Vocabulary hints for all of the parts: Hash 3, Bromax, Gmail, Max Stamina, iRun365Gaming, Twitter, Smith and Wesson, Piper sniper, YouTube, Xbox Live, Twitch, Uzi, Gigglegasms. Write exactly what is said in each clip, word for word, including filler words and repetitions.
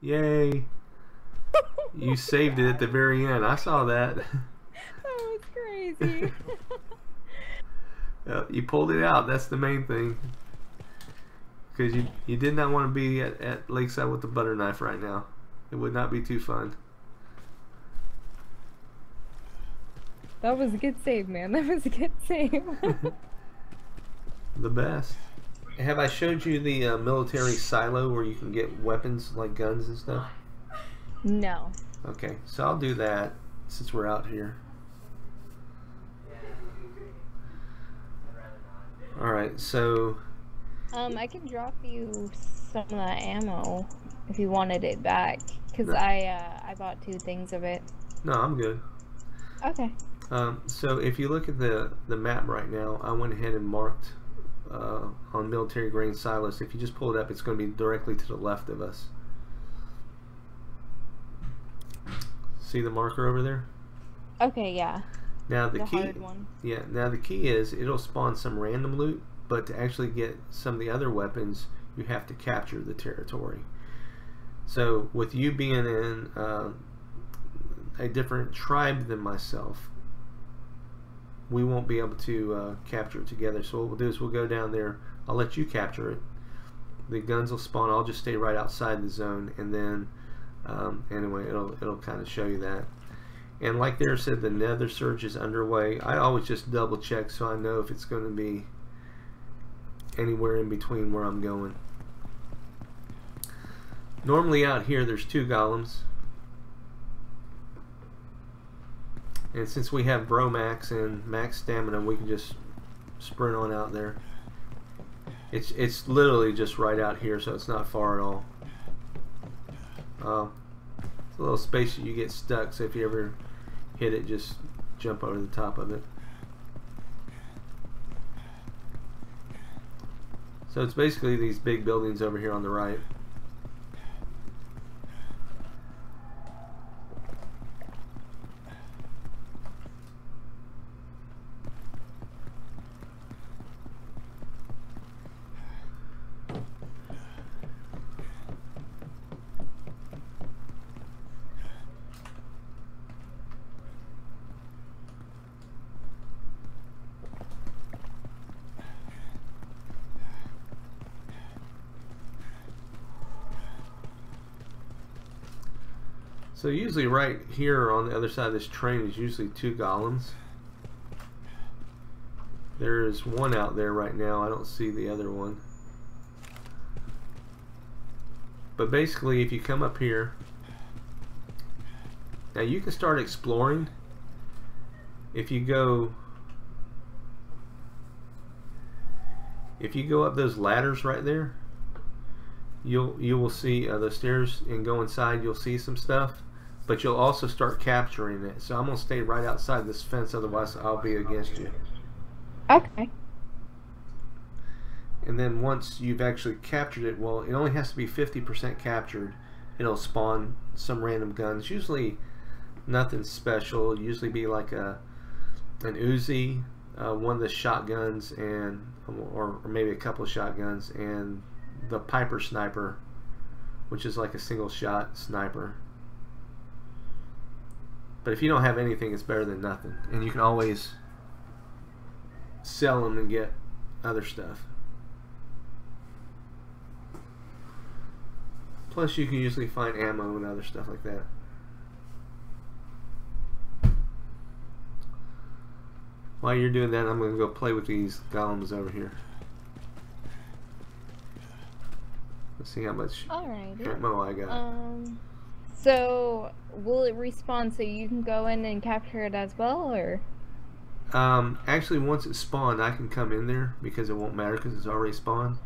Yay. You saved it at the very end. I saw that. That was crazy. Uh, you pulled it out. That's the main thing. Because you, you did not want to be at, at Lakeside with the butter knife right now. It would not be too fun. That was a good save, man. That was a good save. The best. Have I showed you the uh, military silo where you can get weapons like guns and stuff? No. Okay, so I'll do that since we're out here. Alright, so... Um, I can drop you some of that ammo if you wanted it back. Because no. I, uh, I bought two things of it. No, I'm good. Okay. Um, so if you look at the, the map right now, I went ahead and marked uh, on military grain silos. If you just pull it up, it's going to be directly to the left of us. See the marker over there? Okay, yeah. Now the, the key, hard one. Yeah. Now the key is it'll spawn some random loot, but to actually get some of the other weapons, you have to capture the territory. So with you being in uh, a different tribe than myself, we won't be able to uh, capture it together. So what we'll do is we'll go down there. I'll let you capture it. The guns will spawn. I'll just stay right outside the zone, and then. Um, anyway, it'll it'll kind of show you that. And like there said, the nether search is underway. I always just double check so I know if it's going to be anywhere in between where I'm going. Normally out here there's two golems, and since we have Bromax and Max Stamina, we can just sprint on out there. It's it's literally just right out here, so it's not far at all. Uh, it's a little space that you get stuck, so if you ever hit it, just jump over the top of it. So it's basically these big buildings over here on the right. So usually right here on the other side of this train is usually two golems. There is one out there right now. I don't see the other one. But basically if you come up here, now you can start exploring. If you go if you go up those ladders right there, you'll you will see uh, the stairs, and go inside, you'll see some stuff. But you'll also start capturing it. So I'm going to stay right outside this fence, otherwise I'll be against you. Okay. And then once you've actually captured it, well, it only has to be fifty percent captured. It'll spawn some random guns. Usually nothing special. It'll usually be like a an Uzi, uh, one of the shotguns, and or, or maybe a couple of shotguns, and the Piper sniper, which is like a single shot sniper. But if you don't have anything, it's better than nothing. And you can always sell them and get other stuff. Plus you can usually find ammo and other stuff like that. While you're doing that, I'm going to go play with these golems over here. Let's see how much ammo I got. Um... So will it respawn so you can go in and capture it as well, or? Um, actually, once it's spawned, I can come in there because it won't matter because it's already spawned.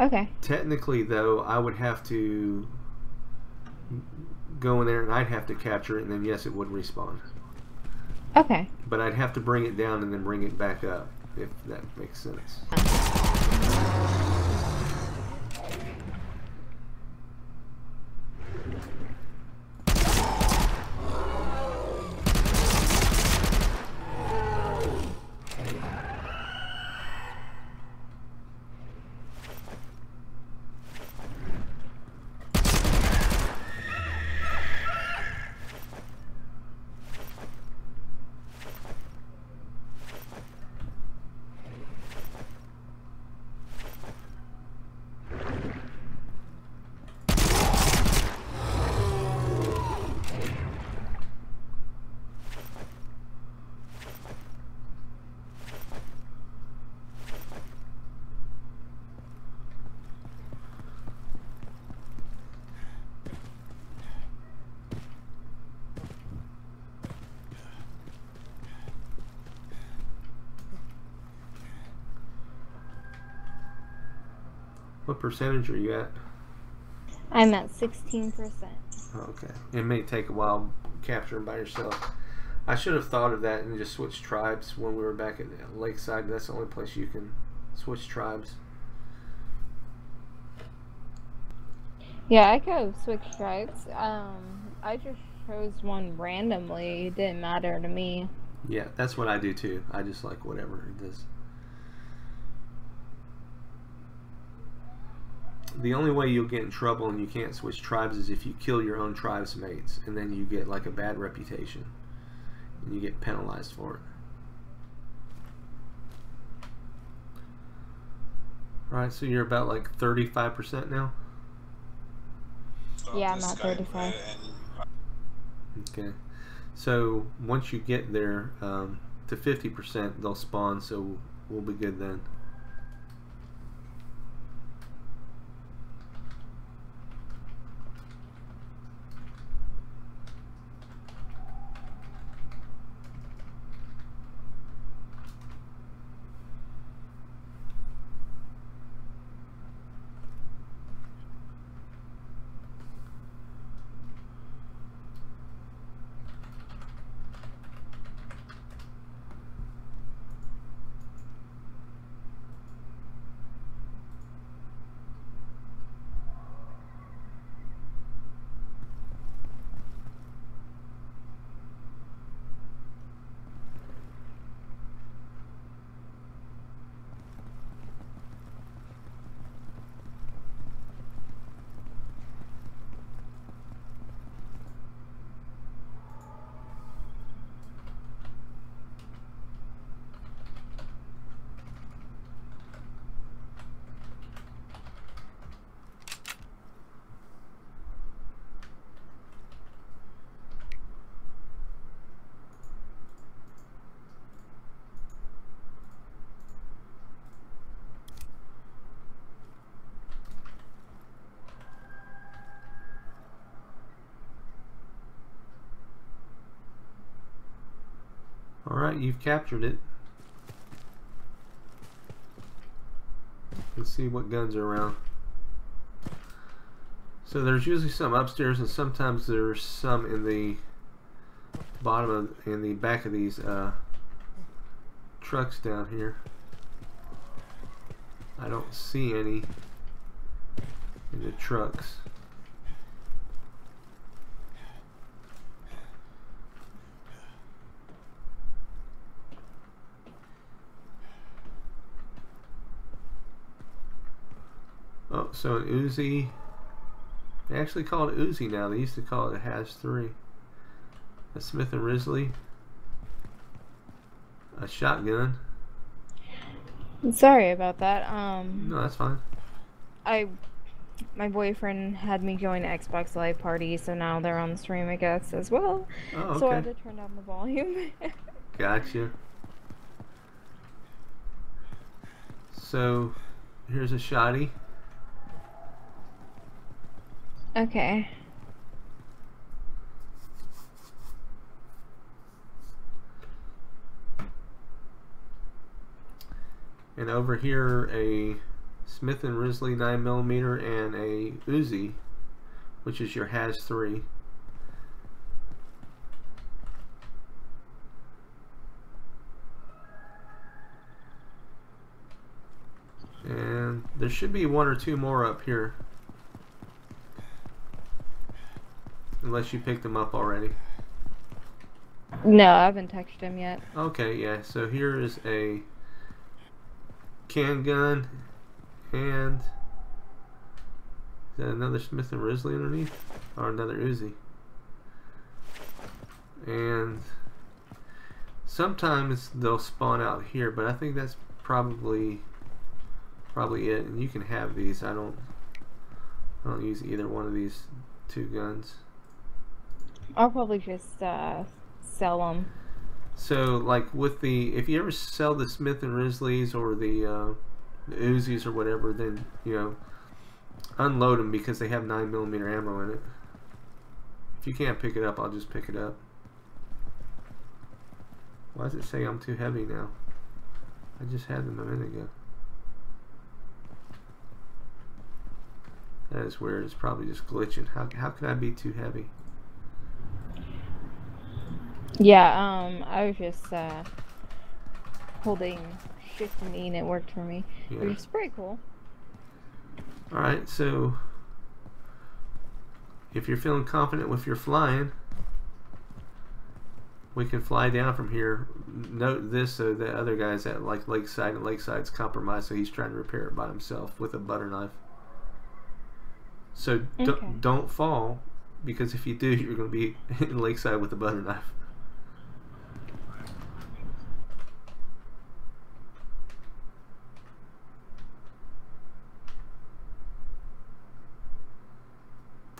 Okay. Technically, though, I would have to go in there and I'd have to capture it, and then yes, it would respawn. Okay. But I'd have to bring it down and then bring it back up, if that makes sense. What percentage are you at? I'm at sixteen percent. Okay. It may take a while capturing by yourself. I should have thought of that and just switched tribes when we were back at Lakeside. That's the only place you can switch tribes. Yeah, I could have switched tribes. Um, I just chose one randomly. It didn't matter to me. Yeah, that's what I do too. I just like whatever it is. The only way you'll get in trouble and you can't switch tribes is if you kill your own tribes mates, and then you get like a bad reputation and you get penalized for it. Alright, so you're about like thirty-five percent now? Yeah, I'm at thirty-five. Okay. So once you get there um, to fifty percent, they'll spawn, so we'll be good then. Alright, you've captured it. Let's see what guns are around. So there's usually some upstairs, and sometimes there's some in the bottom of, in the back of these uh, trucks down here. I don't see any in the trucks. So an Uzi, they actually call it Uzi now, they used to call it a Hash three. A Smith and Wesson, a shotgun. I'm sorry about that. Um, no, that's fine. I, my boyfriend had me join Xbox Live Party, so now they're on the stream, I guess, as well. Oh, okay. So I had to turn down the volume. Gotcha. So, here's a shotty. Okay. And over here, a Smith and Wesson nine millimeter and a Uzi, which is your Hash three. And there should be one or two more up here. Unless you picked them up already. No, I haven't touched them yet. Okay, yeah. So here is a can gun and is that another Smith and Wesson underneath? Or another Uzi. And sometimes they'll spawn out here, but I think that's probably probably it. And you can have these. I don't I don't use either one of these two guns. I'll probably just uh, sell them. So, like with the, if you ever sell the Smith and Wessons or the, uh, the Uzis or whatever, then you know, unload them because they have nine millimeter ammo in it. If you can't pick it up, I'll just pick it up. Why does it say I'm too heavy now? I just had them a minute ago. That is weird. It's probably just glitching. How how can I be too heavy? Yeah, um, I was just uh, holding shift and E, and it worked for me. Yeah. Which is pretty cool. All right, so if you're feeling confident with your flying, we can fly down from here. Note this, so the other guy's at like Lakeside, and Lakeside's compromised, so he's trying to repair it by himself with a butter knife. So okay. don't, don't fall, because if you do, you're going to be in Lakeside with a butter knife.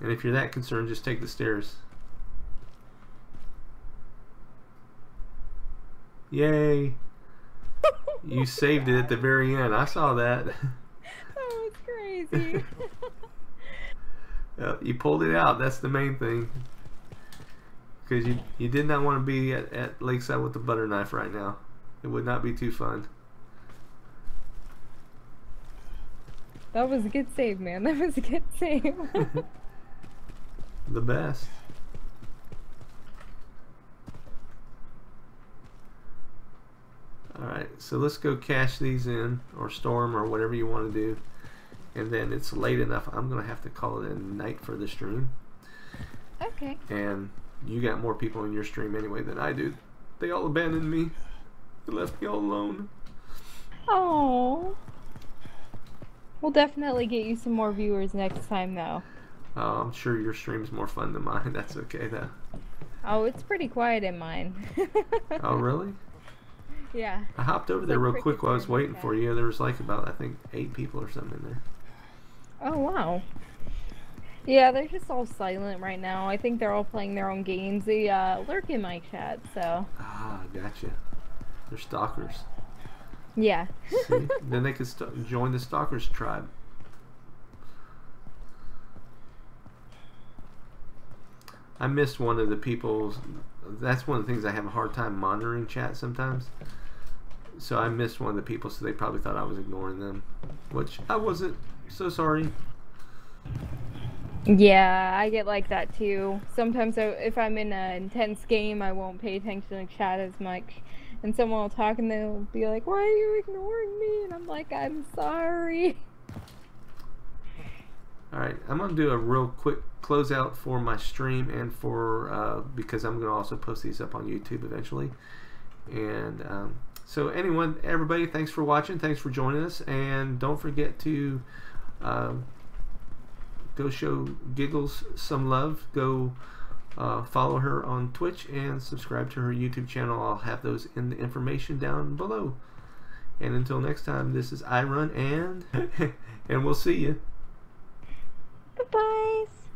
And if you're that concerned, just take the stairs. Yay! You saved it at the very end. I saw that. That was crazy. uh, you pulled it out. That's the main thing. Because you, you did not want to be at, at Lakeside with the butter knife right now. It would not be too fun. That was a good save, man. That was a good save. The best. Alright, so let's go cash these in, or storm, or whatever you want to do. And then it's late enough, I'm going to have to call it a night for the stream. Okay. And you got more people in your stream anyway than I do. They all abandoned me. They left me all alone. Oh. We'll definitely get you some more viewers next time, though. Uh, I'm sure your stream's more fun than mine. That's okay, though. Oh, it's pretty quiet in mine. Oh, really? Yeah. I hopped over there real quick while I was waiting for you. There was like about, I think, eight people or something in there. Oh, wow. Yeah, they're just all silent right now. I think they're all playing their own games. They uh, lurk in my chat, so. Ah, gotcha. They're stalkers. Yeah. See? Then they could st join the stalkers tribe. I missed one of the people's... That's one of the things I have a hard time monitoring chat sometimes. So I missed one of the people, so they probably thought I was ignoring them, which I wasn't. So sorry. Yeah, I get like that too. Sometimes I, if I'm in an intense game, I won't pay attention to chat as much. And someone will talk and they'll be like, why are you ignoring me? And I'm like, I'm sorry. Alright, I'm going to do a real quick closeout for my stream and for, uh, because I'm going to also post these up on YouTube eventually. And um, so anyone, everybody, thanks for watching. Thanks for joining us. And don't forget to uh, go show Giggles some love. Go uh, follow her on Twitch and subscribe to her YouTube channel. I'll have those in the information down below. And until next time, this is iRun, and, and we'll see you. Bye-bye.